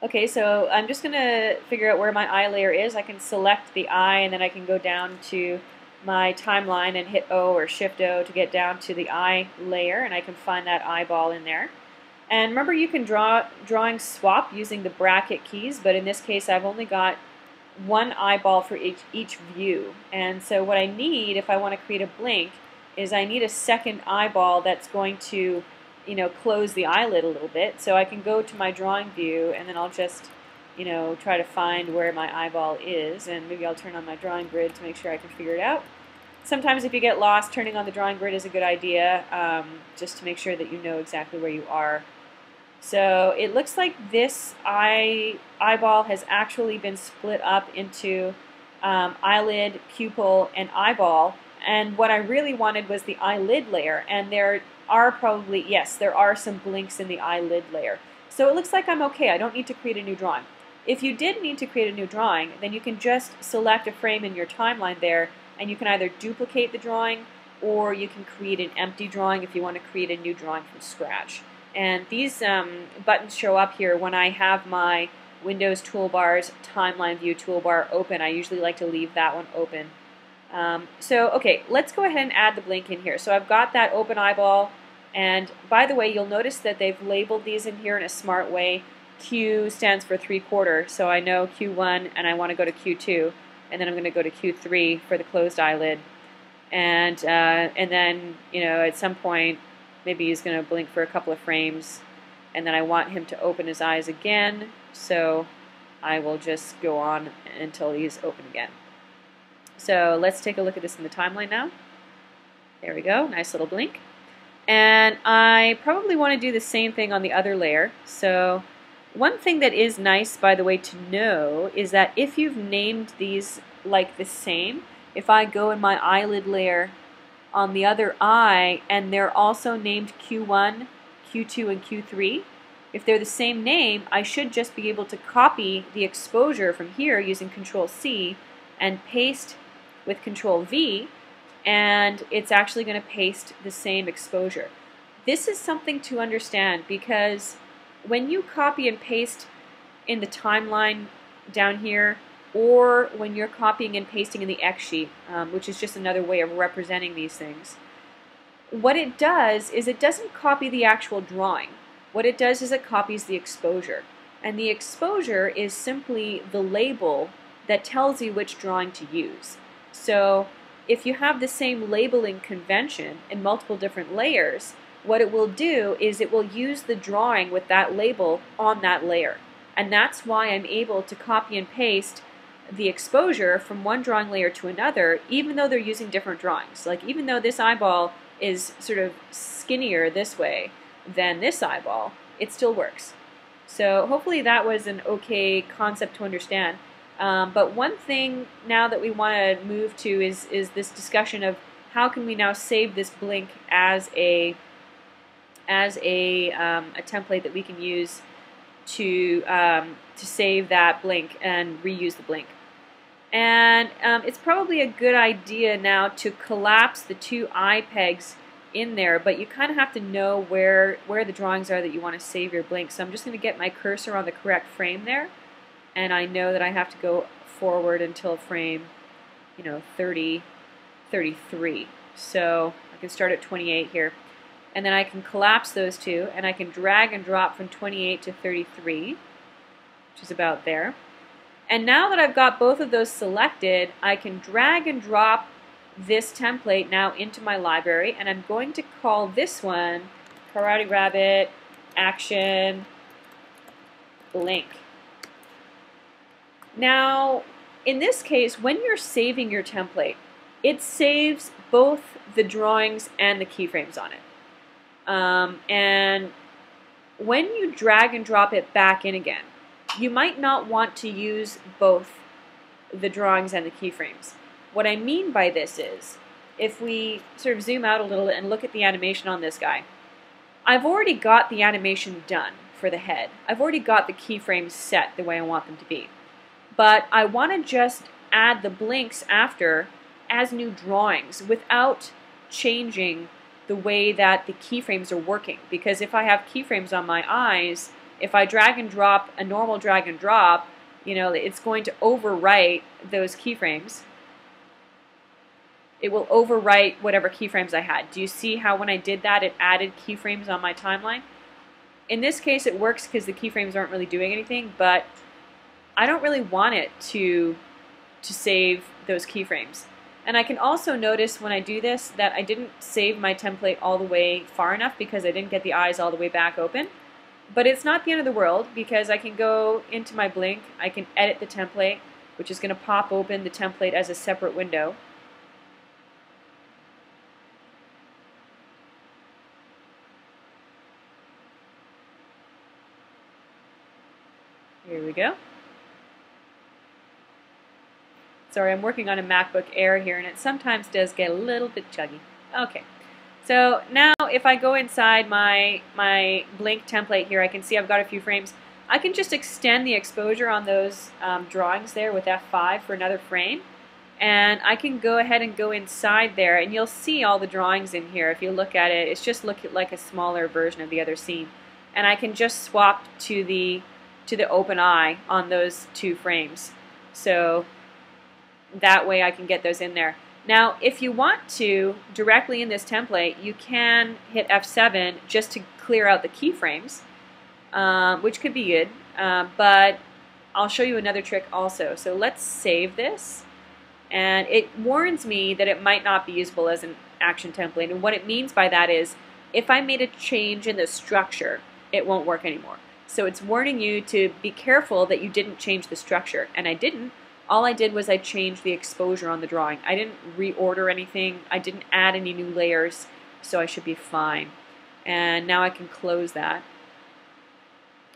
Okay, so I'm just going to figure out where my eye layer is. I can select the eye and then I can go down to my timeline and hit O or Shift O to get down to the eye layer, and I can find that eyeball in there. And remember, you can drawing swap using the bracket keys, but in this case I've only got one eyeball for each view. And so what I need if I want to create a blink is I need a second eyeball that's going to, you know, close the eyelid a little bit. So I can go to my drawing view and then I'll just, you know, try to find where my eyeball is, and maybe I'll turn on my drawing grid to make sure I can figure it out. Sometimes if you get lost, turning on the drawing grid is a good idea, just to make sure that you know exactly where you are. So it looks like this eyeball has actually been split up into eyelid, pupil, and eyeball. And what I really wanted was the eyelid layer, and there are probably, yes, there are some blinks in the eyelid layer. So it looks like I'm okay. I don't need to create a new drawing. If you did need to create a new drawing, then you can just select a frame in your timeline there, and you can either duplicate the drawing or you can create an empty drawing if you want to create a new drawing from scratch. And these buttons show up here when I have my Windows toolbar's timeline view toolbar open. I usually like to leave that one open. So okay, let's go ahead and add the blink in here. So I've got that open eyeball, and by the way, you'll notice that they've labeled these in here in a smart way. Q stands for 3/4, so I know Q1 and I want to go to Q2, and then I'm going to go to Q3 for the closed eyelid, and then, you know, at some point maybe he's going to blink for a couple of frames, and then I want him to open his eyes again, so I will just go on until he's open again. So let's take a look at this in the timeline now. There we go, nice little blink. And I probably want to do the same thing on the other layer. So one thing that is nice, by the way, to know is that if you've named these like the same, if I go in my eyelid layer on the other eye and they're also named Q1, Q2, and Q3, if they're the same name, I should just be able to copy the exposure from here using Control-C and paste with Control-V, and it's actually going to paste the same exposure. This is something to understand, because when you copy and paste in the timeline down here, or when you're copying and pasting in the X sheet, which is just another way of representing these things, what it does is it doesn't copy the actual drawing. What it does is it copies the exposure. And the exposure is simply the label that tells you which drawing to use. So if you have the same labeling convention in multiple different layers, what it will do is it will use the drawing with that label on that layer. And that's why I'm able to copy and paste the exposure from one drawing layer to another, even though they're using different drawings. Like, even though this eyeball is sort of skinnier this way than this eyeball, it still works. So hopefully that was an okay concept to understand. But one thing now that we want to move to is this discussion of how can we now save this blink as a template that we can use to save that blink and reuse the blink. And it's probably a good idea now to collapse the two eye pegs in there, but you kind of have to know where the drawings are that you want to save your blink. So I'm just going to get my cursor on the correct frame there, and I know that I have to go forward until frame, you know, 30, 33. So I can start at 28 here. And then I can collapse those two, and I can drag and drop from 28 to 33, which is about there. And now that I've got both of those selected, I can drag and drop this template now into my library, and I'm going to call this one Karate Rabbit Action Blink. Now, in this case, when you're saving your template, it saves both the drawings and the keyframes on it. And when you drag and drop it back in again, you might not want to use both the drawings and the keyframes. What I mean by this is, if we sort of zoom out a little and look at the animation on this guy, I've already got the animation done for the head. I've already got the keyframes set the way I want them to be. But I want to just add the blinks after as new drawings without changing the way that the keyframes are working, because if I have keyframes on my eyes, if I drag and drop a normal drag and drop, you know, it's going to overwrite those keyframes. It will overwrite whatever keyframes I had. Do you see how when I did that it added keyframes on my timeline? In this case it works because the keyframes aren't really doing anything, but I don't really want it to save those keyframes. And I can also notice when I do this that I didn't save my template all the way far enough because I didn't get the eyes all the way back open. But it's not the end of the world because I can go into my Blink, I can edit the template, which is going to pop open the template as a separate window. Here we go. Sorry, I'm working on a MacBook Air here and it sometimes does get a little bit chuggy. Okay, so now if I go inside my Blink template here, I can see I've got a few frames. I can just extend the exposure on those drawings there with F5 for another frame, and I can go ahead and go inside there and you'll see all the drawings in here. If you look at it, it's just look like a smaller version of the other scene, and I can just swap to the open eye on those two frames. So that way I can get those in there. Now if you want to directly in this template, you can hit F7 just to clear out the keyframes, which could be good, but I'll show you another trick also. So let's save this, and it warns me that it might not be usable as an action template, and what it means by that is if I made a change in the structure it won't work anymore. So it's warning you to be careful that you didn't change the structure, and I didn't. All I did was I changed the exposure on the drawing. I didn't reorder anything. I didn't add any new layers, so I should be fine. And now I can close that.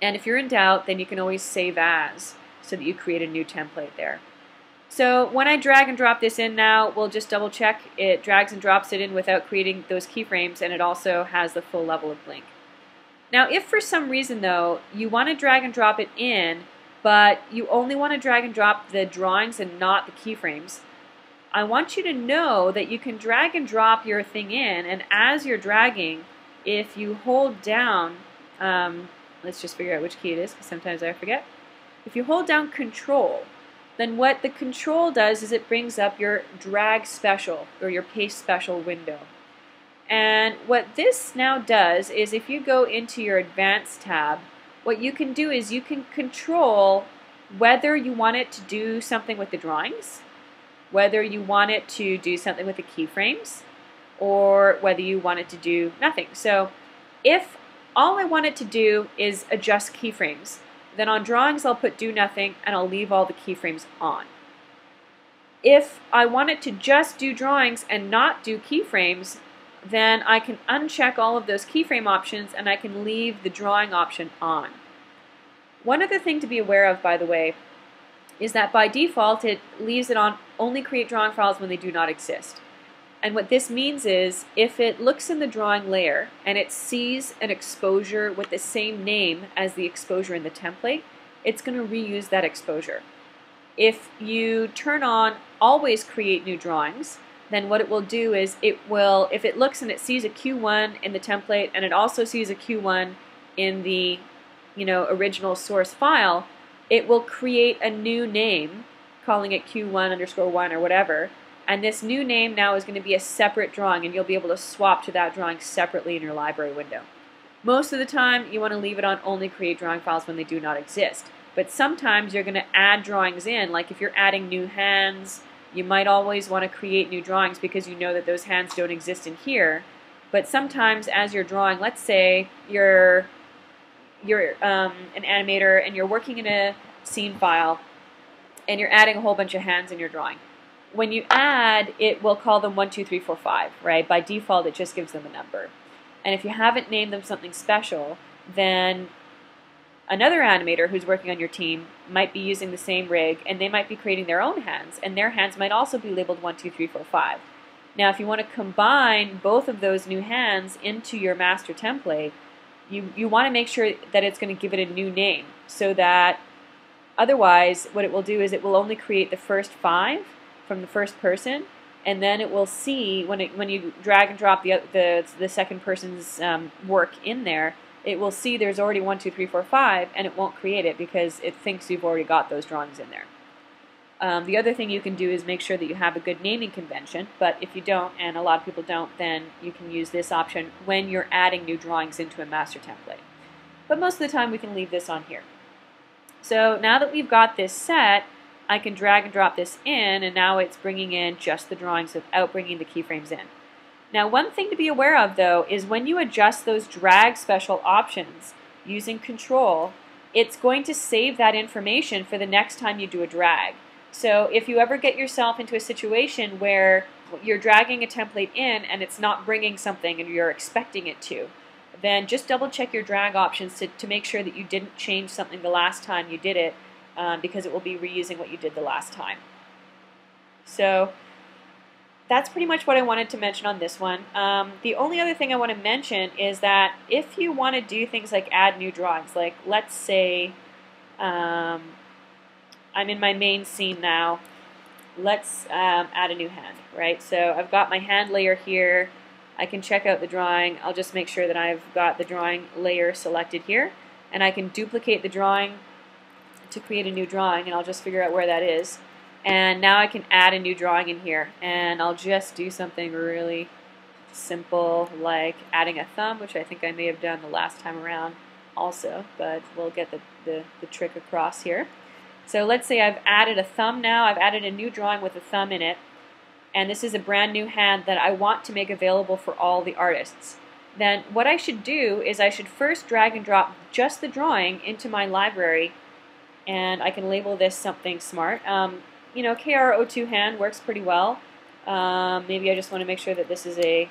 And if you're in doubt, then you can always save as so that you create a new template there. So when I drag and drop this in now, we'll just double check. It drags and drops it in without creating those keyframes, and it also has the full level of Blink. Now if for some reason though you want to drag and drop it in, but you only want to drag and drop the drawings and not the keyframes, I want you to know that you can drag and drop your thing in, and as you're dragging, if you hold down, let's just figure out which key it is because sometimes I forget. If you hold down Control, then what the Control does is it brings up your drag special or your paste special window. And what this now does is if you go into your Advanced tab, what you can do is you can control whether you want it to do something with the drawings, whether you want it to do something with the keyframes, or whether you want it to do nothing. So if all I want it to do is adjust keyframes, then on drawings I'll put do nothing and I'll leave all the keyframes on. If I want it to just do drawings and not do keyframes, then I can uncheck all of those keyframe options and I can leave the drawing option on. One other thing to be aware of, by the way, is that by default it leaves it on only create drawing files when they do not exist. And what this means is if it looks in the drawing layer and it sees an exposure with the same name as the exposure in the template, it's going to reuse that exposure. If you turn on always create new drawings, then what it will do is it will, if it looks and it sees a Q1 in the template and it also sees a Q1 in the, you know, original source file, it will create a new name, calling it Q1_1 or whatever, and this new name now is going to be a separate drawing, and you'll be able to swap to that drawing separately in your library window. Most of the time you want to leave it on only create drawing files when they do not exist, but sometimes you're going to add drawings in, like if you're adding new hands, you might always want to create new drawings because you know that those hands don't exist in here. But sometimes as you're drawing, let's say you're an animator and you're working in a scene file and you're adding a whole bunch of hands in your drawing. When you add, it will call them 1, 2, 3, 4, 5, right? By default it just gives them a number. And if you haven't named them something special, then another animator who's working on your team might be using the same rig, and they might be creating their own hands, and their hands might also be labeled 1, 2, 3, 4, 5. Now if you want to combine both of those new hands into your master template, you want to make sure that it's going to give it a new name, so that otherwise what it will do is it will only create the first 5 from the first person, and then it will see when you drag and drop the second person's work in there, it will see there's already 1, 2, 3, 4, 5, and it won't create it because it thinks you've already got those drawings in there. The other thing you can do is make sure that you have a good naming convention, but if you don't, and a lot of people don't, then you can use this option when you're adding new drawings into a master template. But most of the time we can leave this on here. So now that we've got this set, I can drag and drop this in, and now it's bringing in just the drawings without bringing the keyframes in. Now, one thing to be aware of, though, is when you adjust those drag special options using Control, it's going to save that information for the next time you do a drag. So if you ever get yourself into a situation where you're dragging a template in and it's not bringing something and you're expecting it to, then just double check your drag options to make sure that you didn't change something the last time you did it, because it will be reusing what you did the last time. So that's pretty much what I wanted to mention on this one. The only other thing I want to mention is that if you want to do things like add new drawings, like let's say I'm in my main scene now, let's add a new hand, right? So I've got my hand layer here. I can check out the drawing. I'll just make sure that I've got the drawing layer selected here, and I can duplicate the drawing to create a new drawing, and I'll just figure out where that is. And now I can add a new drawing in here, and I'll just do something really simple like adding a thumb, which I think I may have done the last time around also, but we'll get the trick across here. So let's say I've added a thumb now. I've added a new drawing with a thumb in it, and this is a brand new hand that I want to make available for all the artists. Then what I should do is I should first drag and drop just the drawing into my library, and I can label this something smart. You know, KRO2 hand works pretty well. Maybe I just want to make sure that this is a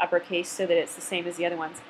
uppercase so that it's the same as the other ones.